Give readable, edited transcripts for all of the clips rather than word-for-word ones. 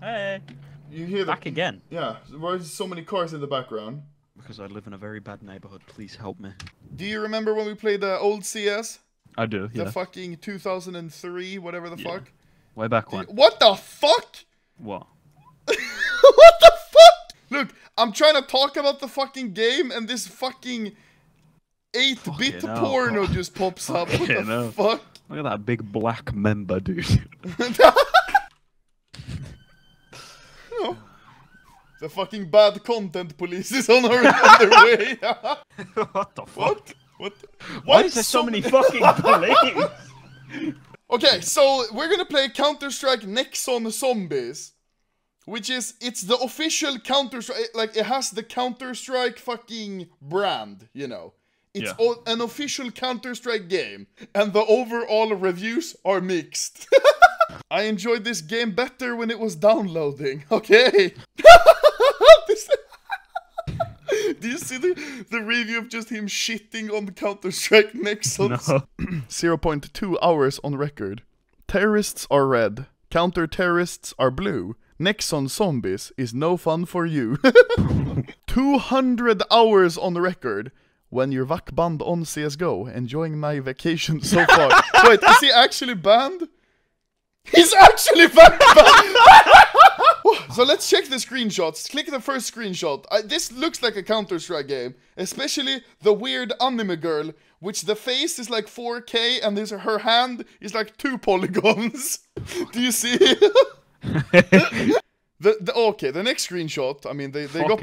Hey. You hear that? Back again. Yeah. Why is so many cars in the background? Because I live in a very bad neighborhood. Please help me. Do you remember when we played the old CS? I do. Yeah. The fucking 2003, whatever the fuck. Way back when. What the fuck? What? What the fuck? Look, I'm trying to talk about the fucking game, and this fucking 8-bit porno just pops up. What the fuck? Look at that big black member, dude. No. The fucking bad content police is on their way. What the fuck? What? Why is there so many fucking police? Okay, so we're gonna play Counter-Strike Nexon Zombies. Which is, it's the official Counter-Strike, like it has the Counter-Strike fucking brand, you know. It's an official Counter-Strike game, and the overall reviews are mixed. I enjoyed this game better when it was downloading, okay? Do you see the review of just him shitting on Counter-Strike Nexon? No. 0.2 hours on record. Terrorists are red. Counter-terrorists are blue. Nexon Zombies is no fun for you. 200 hours on record. When your VAC banned on CSGO, enjoying my vacation so far. Wait, is he actually banned? He's actually banned! So let's check the screenshots. Click the first screenshot. This looks like a Counter-Strike game. Especially the weird anime girl, which the face is like 4K and her hand is like 2 polygons. Do you see? Okay, the next screenshot. I mean, they got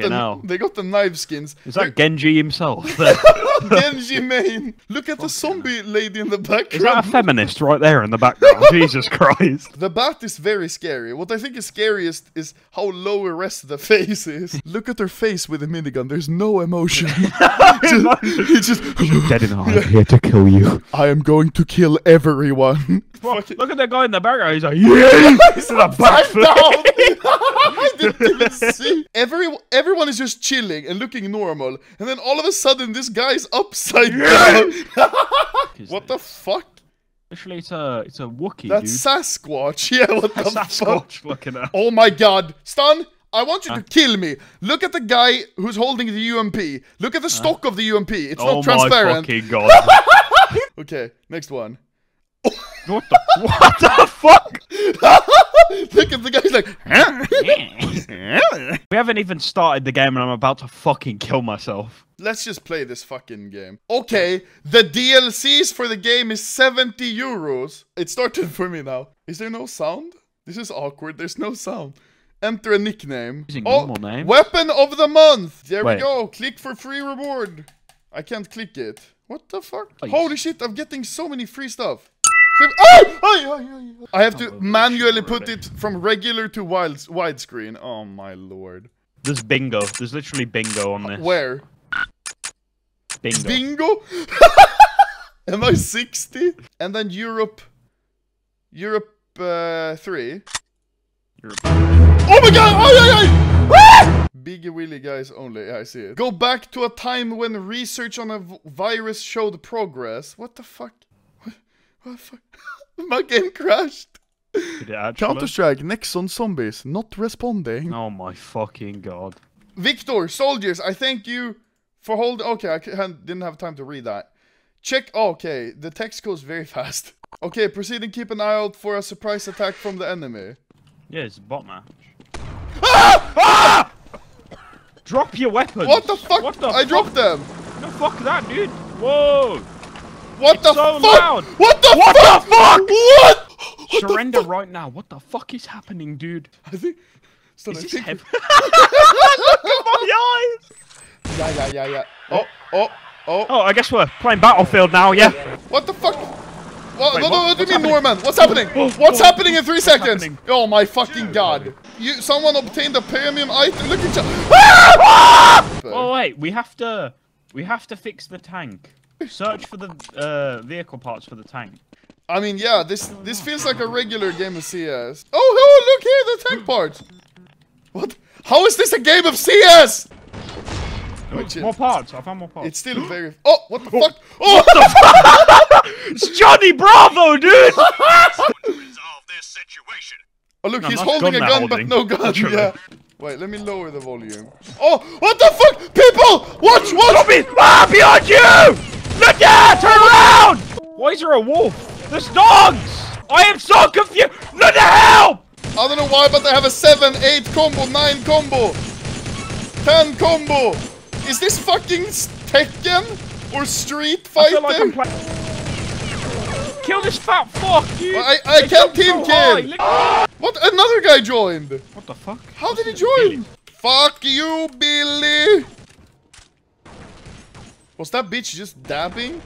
the knife skins. Is that Genji himself? Genji main. Look at the zombie lady in the background. Is that a feminist right there in the background? Jesus Christ. The bat is very scary. What I think is scariest is how low arrest the face is. Look at her face with a minigun. There's no emotion. You're dead in the eye. I'm here to kill you. I am going to kill everyone. Well, look at that guy in the background. He's like, yeah. He's in the background. I didn't even see. Everyone is just chilling and looking normal, and then all of a sudden this guy's upside down. What the fuck? Actually, it's a Wookiee. That's dude. Sasquatch. Yeah, what the Sasquatch fuck? Looking at. Oh my god, Stun! I want you to kill me. Look at the guy who's holding the UMP. Look at the stock of the UMP. It's not transparent. Oh my fucking god. Okay, next one. What the fuck? Look at the guy, he's like... We haven't even started the game and I'm about to fucking kill myself. Let's just play this fucking game. Okay, the DLCs for the game is 70 euros. It started for me now. Is there no sound? This is awkward, there's no sound. Enter a nickname. Oh, weapon of the month! There we go, click for free reward. I can't click it. What the fuck? Oh, holy shit, I'm getting so many free stuff. I have to manually put it from regular to widescreen. Oh my lord. There's bingo. There's literally bingo on this. Where? Bingo. Bingo? Am I 60? And then Europe. Europe 3. Europe. Oh my god! Big Willy guys only. Yeah, I see it. Go back to a time when research on a virus showed progress. What the fuck? My game crashed. Counter-Strike Nexon Zombies not responding. Oh my fucking god. Victor, soldiers, I thank you for holding. Okay, I didn't have time to read that. Check. Okay, the text goes very fast. Okay, proceed and keep an eye out for a surprise attack from the enemy. Yeah, it's a bot match. Ah! Ah! Drop your weapons. What the fuck? What the fuck? Dropped them. No, fuck that, dude. Whoa. What the fuck? What the fuck? What? Surrender right now. What the fuck is happening, dude? I think. So is this heavy? Look at my eyes. Yeah. Oh. Oh, I guess we're playing Battlefield now. Yeah. What the fuck? What? Wait, what do you mean, happening? Norman? What's happening? What's happening in 3 seconds? Happening? Oh my fucking god! Someone obtained a premium item. Look at you. Oh wait, we have to fix the tank. Search for the vehicle parts for the tank. I mean, yeah, this feels like a regular game of CS. Oh, look here, the tank parts. What? How is this a game of CS? More parts. I found more parts. It's still very. Oh, what the fuck? Oh, what the fuck? It's Johnny Bravo, dude. Resolve this situation. Oh look, no, he's holding a gun, but no gun. Yeah. Wait, let me lower the volume. Oh, what the fuck, people! Watch, watch me! Ah, behind you! Look out! Turn around! Why is there a wolf? There's dogs! I am so confused. Look at help! I don't know why, but I have a 7-8 combo, 9 combo, 10 combo. Is this fucking Tekken or Street Fighter? I feel like I'm kill this fat fuck, dude! I can't team kill! What? Another guy joined! What the fuck? How did he join? Billy. Fuck you, Billy! Was that bitch just dabbing?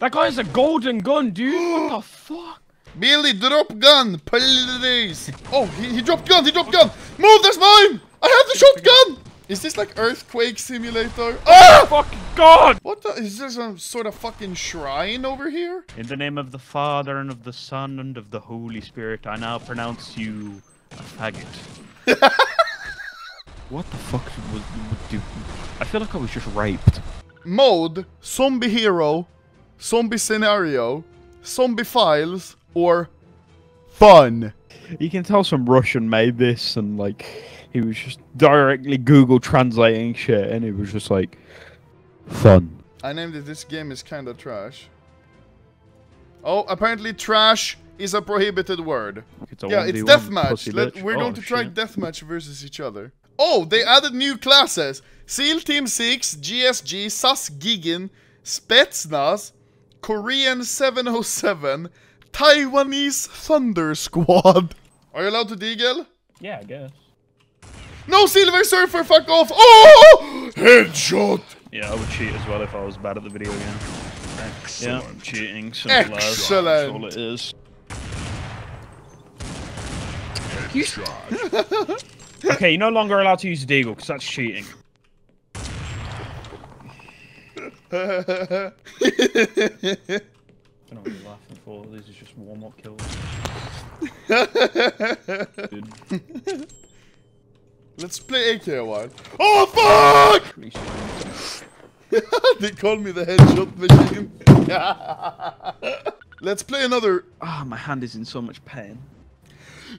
That guy has a golden gun, dude! What the fuck? Billy, drop gun, please! Oh, he dropped gun, he dropped gun! Move, that's mine! I have the shotgun! Is this like Earthquake Simulator? Oh fucking god! What the? Is there some sort of fucking shrine over here? In the name of the Father and of the Son and of the Holy Spirit, I now pronounce you a faggot. What the fuck was dude? I feel like I was just raped. Mode, zombie hero, zombie scenario, zombie files, or fun. You can tell some Russian made this and like. He was just directly Google translating shit, and it was just like fun. I named it. This game is kind of trash. Oh, apparently trash is a prohibited word. It's a yeah, it's deathmatch. We're going to try deathmatch versus each other. Oh, they added new classes: Seal Team 6, GSG, SAS GIGN, Spetsnaz, Korean 707, Taiwanese Thunder Squad. Are you allowed to deagle? Yeah, I guess. No, Silver Surfer, fuck off! Oh! Headshot! Yeah, I would cheat as well if I was bad at the video game. Excellent. Yeah, I'm cheating. Excellent! That's all it is. Okay, you're no longer allowed to use deagle, because that's cheating. I don't know what you're laughing for, these are just warm-up kills. Let's play AK a while. Oh fuck! They called me the headshot machine. Let's play another. Ah, oh, my hand is in so much pain.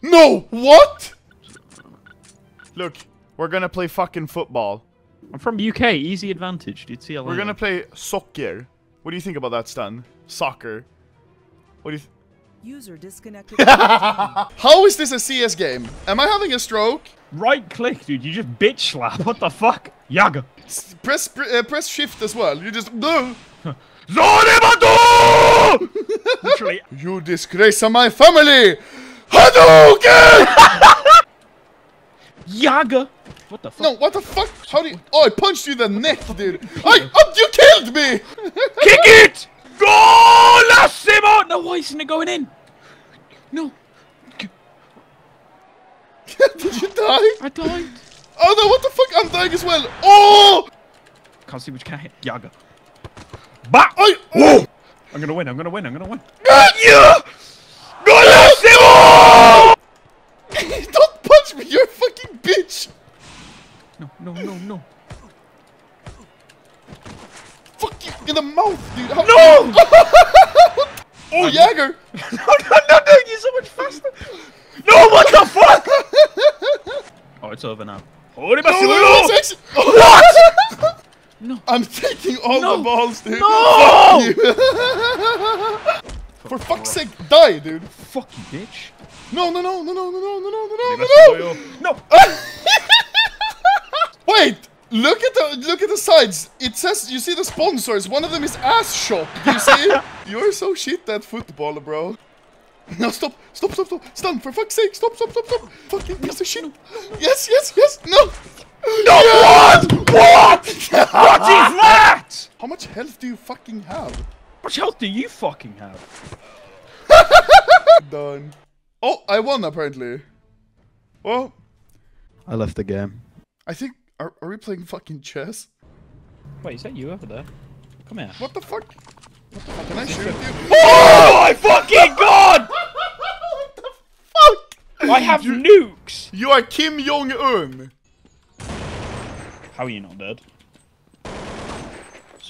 No, what? Look, we're gonna play fucking football. I'm from UK, easy advantage. You'd see. We're gonna play soccer. What do you think about that, Stan? Soccer. What do you? User disconnected. How is this a CS game? Am I having a stroke? Right click, dude. You just bitch slap. What the fuck? Yaga. Press shift as well. You just do. Literally. You disgrace my family. Hadouken! Yaga. What the fuck? No, what the fuck? How do you? Oh, I punched you in the neck, dude. You killed me. Kick it. Go, Lassimo! No, why isn't it going in? No. Did you die? I died. Oh no, what the fuck? I'm dying as well. Oh! Can't see which can hit. Yaga. Bah! Oh! I'm gonna win, I'm gonna win, I'm gonna win. Got you! Go, Lassimo! Don't punch me, you're a fucking bitch! No, no, no, no. Fuck you in the mouth, dude. How no! Oh, Jagger! No, you're so much faster. No, what the fuck? Oh, it's over now. What? No. I'm taking all the balls, dude. No! Fuck you. For fuck's sake, die, dude. Fuck you, bitch. No. Wait. Look at the sides. It says you see the sponsors. One of them is Ass Shop. Do you see? You're so shit at football, bro. No, stop. Stun, for fuck's sake. Stop. Fucking piece of shit. Yes. No. No. Yes! What? What is that? How much health do you fucking have? How much health do you fucking have? Done. Oh, I won apparently. Well, I left the game. I think. Are we playing fucking chess? Wait, is that you over there? Come here. What the fuck? What the fuck? Can I shoot you? Oh my fucking god! What the fuck? I have nukes! You are Kim Jong-un! How are you not dead?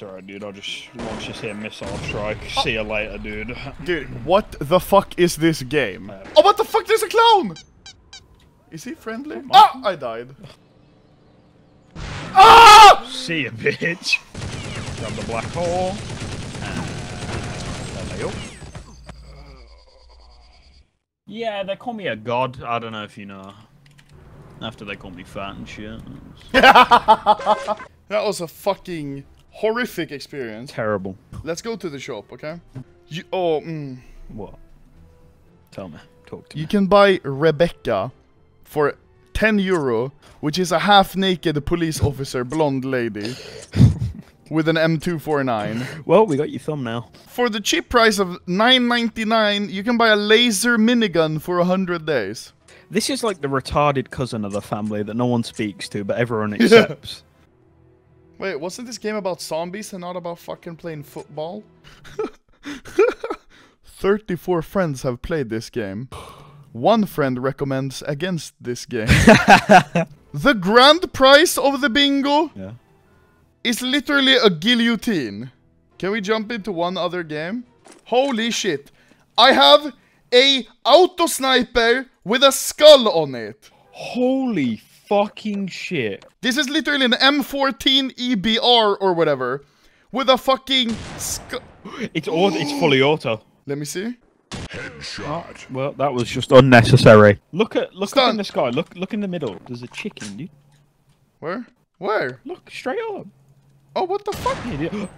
It's alright, dude. I'll just launch this here missile strike. Oh. See you later, dude. Dude, what the fuck is this game? Oh, what the fuck? There's a clown! Is he friendly? Ah! I died. Ah! See ya, bitch. Grab the black hole. And there they go. Yeah, they call me a god. I don't know if you know. After they call me fat and shit. That was a fucking horrific experience. Terrible. Let's go to the shop, okay? You, oh, what? Tell me. Talk to me. You can buy Rebecca for €10, which is a half-naked police officer, blonde lady, with an M249. Well, we got your thumbnail. For the cheap price of $9.99, you can buy a laser minigun for 100 days. This is like the retarded cousin of the family that no one speaks to, but everyone accepts. Yeah. Wait, wasn't this game about zombies and not about fucking playing football? 34 friends have played this game. One friend recommends against this game. The grand prize of the bingo is literally a guillotine. Can we jump into one other game? Holy shit. I have a auto sniper with a skull on it. Holy fucking shit. This is literally an M14 EBR or whatever with a fucking skull. It's fully auto. Let me see. Headshot. Oh, well, that was just unnecessary. Look up in the sky. Look in the middle. There's a chicken, dude. Where? Where? Look straight up. Oh, what the fuck? Idiot.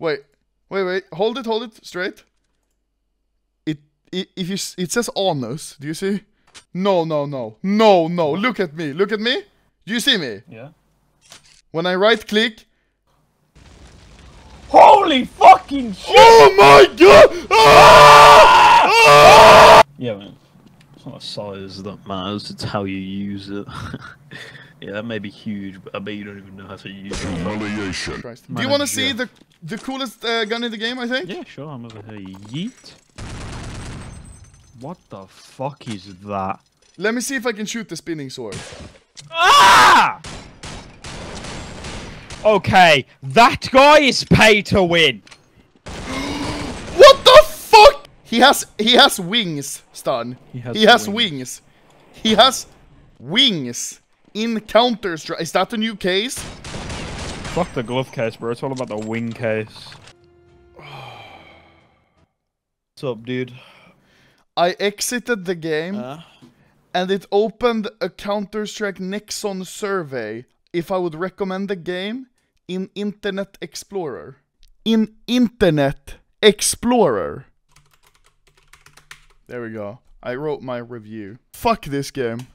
Wait. Hold it straight. It says onus. Do you see? No. Look at me. Do you see me? Yeah. When I right click. Holy fucking shit! Oh my god! Ah! Ah! Yeah, man. It's not a size that matters, it's how you use it. Yeah, that may be huge, but I bet you don't even know how to use it. Humiliation. Do you want to see the coolest gun in the game, I think? Yeah, sure. I'm over here. Yeet. What the fuck is that? Let me see if I can shoot the spinning sword. Ah! Okay, that guy is pay to win. What the fuck? He has wings, Stun. He has wings. He has wings in Counter-Strike. Is that the new case? Fuck the glove case, bro. It's all about the wing case. What's up, dude? I exited the game and it opened a Counter-Strike Nexon survey if I would recommend the game in Internet Explorer. In Internet Explorer. There we go. I wrote my review. Fuck this game.